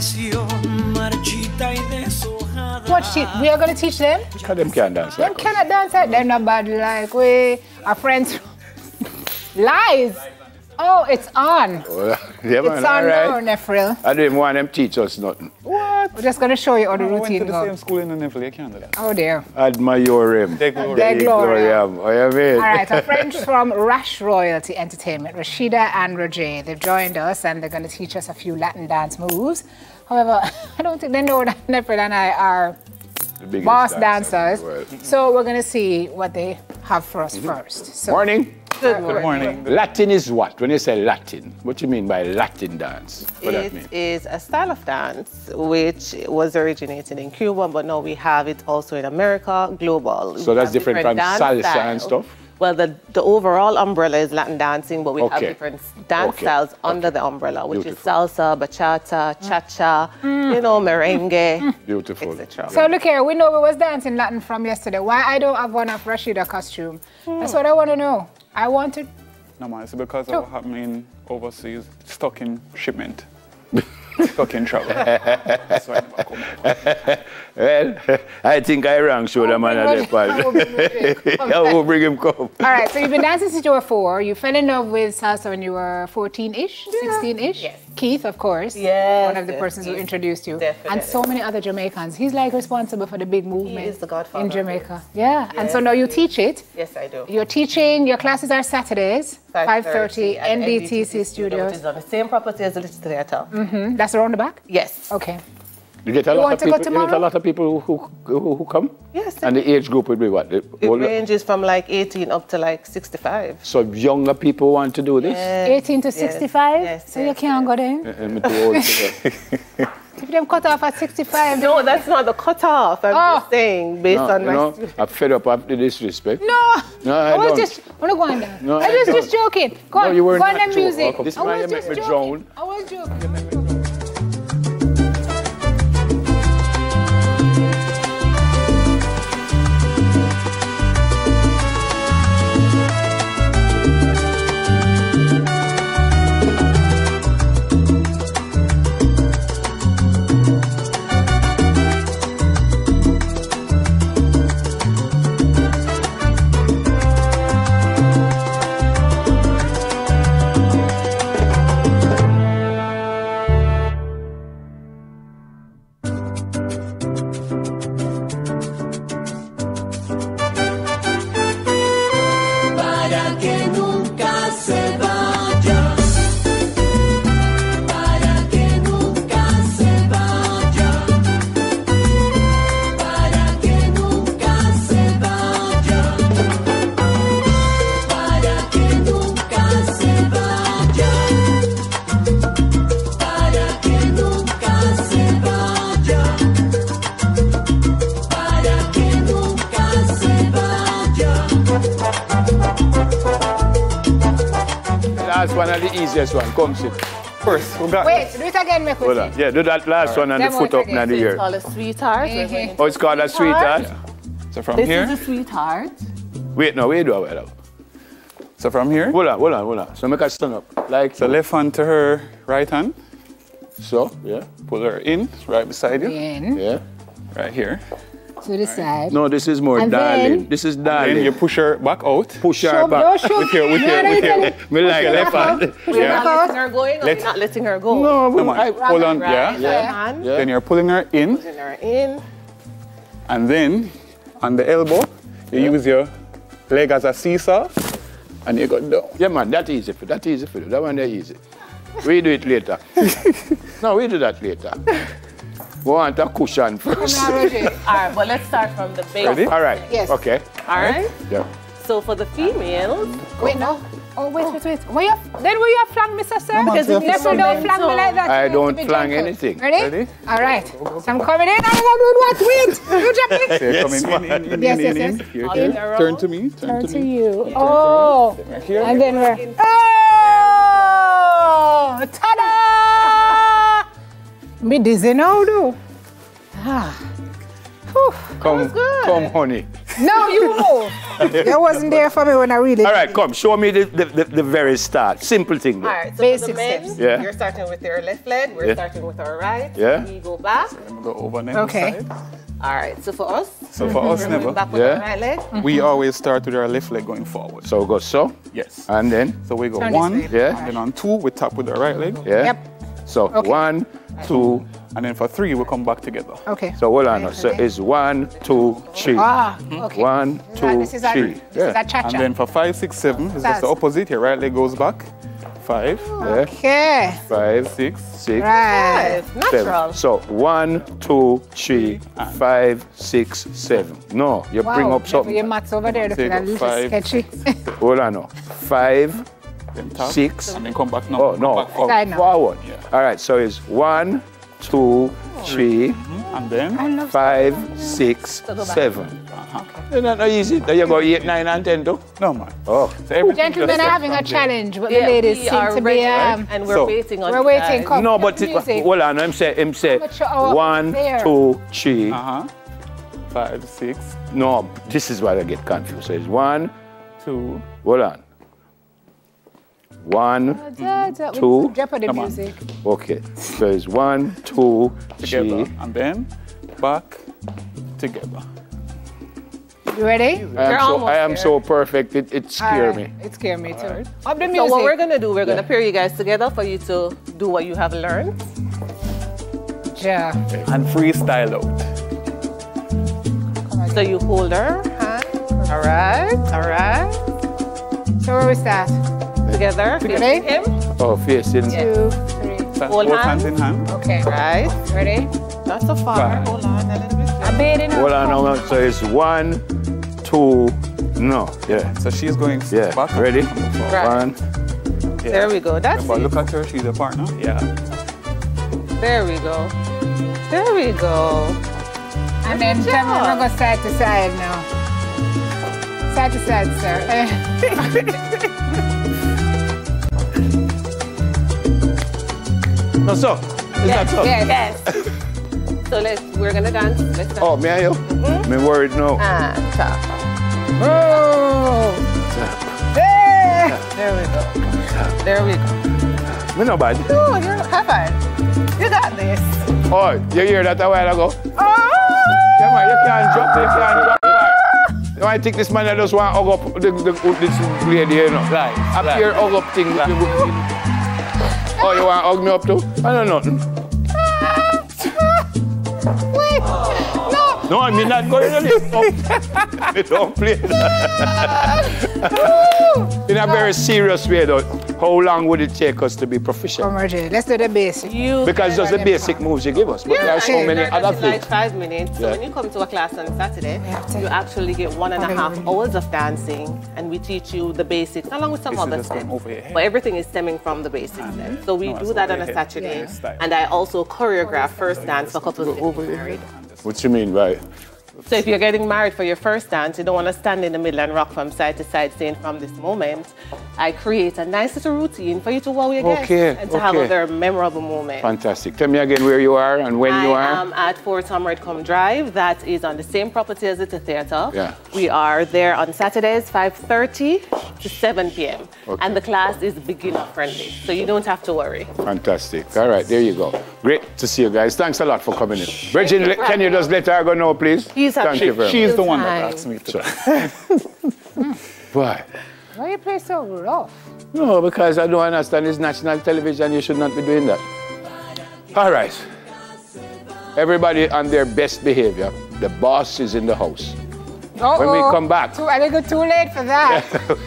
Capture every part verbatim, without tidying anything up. What she, we are going to teach them? Because them can't dance like them us. Cannot dance like them, nobody like we are friends. Lies! Oh, it's on. Well, yeah, man, it's on right now, Negril. I don't even want them teach us nothing. What? We're just going to show you all the routine. I went to the same school in the Negril, you can't do that. Oh, dear. Admirium. De gloriam. I mean. All right, our friends from Rush Royalty Entertainment, Rashida and Roger, they've joined us and they're going to teach us a few Latin dance moves. However, I don't think they know that Negril and I are the boss dancers. dancers. So we're going to see what they have for us mm-hmm. first. So, morning. Good morning. Good morning. Latin is what? When you say Latin, what do you mean by Latin dance? What does that mean? It is a style of dance which was originated in Cuba, but now we have it also in America, global. So that's different, different from salsa style. and stuff? Well, the, the overall umbrella is Latin dancing, but we okay. have different dance okay. styles under okay. the umbrella, which Beautiful. is salsa, bachata, cha-cha, mm. you know, merengue, Beautiful. et cetera. So look here, we know we was dancing Latin from yesterday. Why I don't have one of Rashida's costume? Mm. That's what I want to know. I wanted... No, man, it's because oh. of what happened overseas, stuck in shipment. Stuck in trouble. That's why I Well, I think I wrong shoulder oh, man at the part. I will bring him come. All right, so you've been dancing since you were four. You fell in love with salsa when you were fourteen-ish, sixteen-ish. Yeah. Yes. Keith, of course. Yes. One of the yes, persons Keith. who introduced you. Definitely. And so many other Jamaicans. He's like responsible for the big movement. He is the godfather. In Jamaica. Yeah. Yes. And so now you teach it. Yes, I do. You're teaching, your classes are Saturdays, five thirty, N D T C Studios. It is on the same property as the Little Theatre. Mm-hmm. That's around the back? Yes. Okay. You get a, lot of, people, you get a lot of people who, who, who come? Yes. And the age group would be what? It ranges from like eighteen up to like sixty-five. So younger people want to do this? Yes. eighteen to yes. sixty-five? Yes. So yes. you can't yes. go there? I'm too old for that. If them cut off at sixty-five. No, that's not the cut off. I'm oh. just saying, based no, on my... No, I'm fed up after disrespect. No! No, I, I was don't. just... I'm not going there. No, I, I was don't. just joking. Go on, no, you were go on the music. This I was just joking. I was joking. Last one and the easiest one. Come sit. First, we got Wait, this. do it again, Mekuchi. Yeah, do that last right. one and Demo the foot up now the ear. It's called a sweetheart. Mm-hmm. Oh, it's called sweetheart. a sweetheart. Yeah. So from this here. This is a sweetheart. Wait, no, wait, do it. So from here. Hold on, hold on, hold on. So make her stand up. Like so, left hand to her right hand. So, yeah. Pull her in, right beside you. In. Yeah. Right here. To the side. No, this is more and darling. Then, this is darling. Then you push her back out. Push her show, back. No, with your, with your, with your. Me like left hand. You're yeah. not letting her go in or Let, you're not letting her go? No, come on. I, hold on. Right, yeah. Right yeah. Hand. Then you're pulling her in. Pulling her in. And then, on the elbow, you yeah. use your leg as a seesaw. And you go down. Yeah, man, that easy for that easy for you. That one there easy. We do it later. No, we do that later. We want a cushion first. All right, but let's start from the base. Ready? All right. Yes. Okay. All right. Yeah. So for the females. Wait, no. Oh, wait, oh. wait, wait. Will you, then will you have flank, Mister Sir? Because you never don't flank me like that. I don't flank anything. Ready? Ready? All right. So I'm coming in. I want to do what? Wait. You jump in. So yes, in, in, in, in, yes, yes, yes. Here, here. Turn, turn to me. Turn, turn to, to me. you. Yeah. Oh. Turn to me. And then we're. Oh! Ta-da! Me dizzy now, though. Ah. Whew. Come, come, honey. No, you move. That wasn't there for me when I read it. All right, come, show me the, the, the, the very start. Simple thing. Though. All right, so basic for the men, steps. Yeah. You're starting with your left leg, we're yeah. starting with our right. Yeah. We go back. So I'm go over now. Okay. All right, so for us, so for us, never. Back with yeah. the right leg. Mm-hmm. We always start with our left leg going forward. So we go so? Yes. And then? So we go turn one, yeah. and then on two, we tap with the right leg. Yeah. Yep. So okay. one, two, and then for three, we'll come back together. Okay. So hold on. So it's one, two, three. Ah, okay. One, two, this is three. This yeah. is a cha-cha. And then for five, six, seven, it's just the opposite. Your right leg goes back. Five. Yeah. Okay. Five, six, six. Right. Five. Natural. Seven. So one, two, three, and five, six, seven. No, you wow. bring up something. Your maths over there looking a little five, sketchy. Hold on. No. Five. Top, six, and then come back now. Oh, no, back forward. forward. Yeah. All right, so it's one, two, three, mm-hmm. and then five, six, so seven. Uh-huh. Okay. No, no, easy. There you go, eight, nine, and ten, too. No, man. Oh. So gentlemen are having a challenge, but yeah, the ladies seem to ready, be. Um, and we're so, waiting on. We're waiting. Come, no, but it, hold on. I'm saying, I'm saying, one, there. two, three, uh-huh. five, six. No, this is where I get confused. So it's one, two. Hold on. One, oh, Dad, that two. Jeopardy music. Okay. So it's one, two, together. Three. And then back together. You ready? I am, so, I am so perfect. It, it scared right. me. It scared me too. Right. Up the music. So what we're going to do, we're going to yeah. pair you guys together for you to do what you have learned. Yeah. And freestyle out. So you hold her. Huh? All right. All right. So where we start? Together, facing him. Oh, facing. Yeah. Two, three. Hold hands. hands in hand. Okay, right. Ready? Not so far. Five. Hold on a little bit. I'm bathing her. Hold on, no, so it's one, two, no. Yeah. So she's going yeah. back. Ready? Right. One. Yeah. There we go. That's yeah, it. Look at her. She's a partner. Yeah. There we go. There we go. And then turn over side to side now. Side to side, sir. No, so, is yes, that so? Yes, yes. So let's, we're gonna dance. Let's dance. Oh, may I help? Mm-hmm. I'm worried now. Ah, top. Oh! Top. Hey! Top. There we go. Top. There we go. We're not bad. No, you're not bad. You got this. Oh, you hear that a while ago? Oh! Come on, you can't drop this, you can't drop this. I think this man that just want to hug up the, the, this lady, you know. Right. Up right. here, hug up thing. Right. Oh, you want to hug me up too? I don't know. Wait, no. No, I'm not going to lift up. They don't play that. In a very serious way, though, how long would it take us to be proficient? Come, Roger, let's do the basic. You because those are the basic fun. moves you give us. But yeah, there are so okay. many other things. Like five minutes. So yeah. when you come to a class on Saturday, you actually get one and a half hours of dancing, and we teach you the basics, along with some this other stuff. But everything is stemming from the basics. Then. So we no, do that on a Saturday. Yeah. And I also choreograph first dance for couples that get married. What you mean by? So if you're getting married for your first dance, you don't want to stand in the middle and rock from side to side saying from this moment, I create a nice little routine for you to wow your guests okay, and to okay. have other memorable moments. Fantastic. Tell me again where you are and when I you are. I am at Fort Redcomb Drive. That is on the same property as the theater. Yeah. We are there on Saturdays, five thirty to seven p m Okay. And the class is beginner friendly, so you don't have to worry. Fantastic. All right, there you go. Great to see you guys. Thanks a lot for coming in. Bridget, can right. you just let her go now, please? She's Thank she, you very much. She's the one that asked me to. Why? Why you play so rough? No, because I don't understand. It's national television. You should not be doing that. All right. Everybody on their best behavior. The boss is in the house. Uh-oh. When we come back. Too, I think too late for that.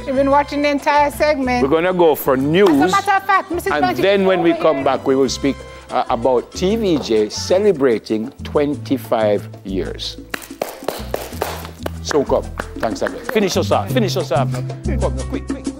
You've been watching the entire segment. We're going to go for news. As a matter of fact, Missus And Magic, then when we come here. back, we will speak uh, about T V J celebrating twenty-five years. So come, thanks again. Finish us off, finish us off. Come, quick, quick.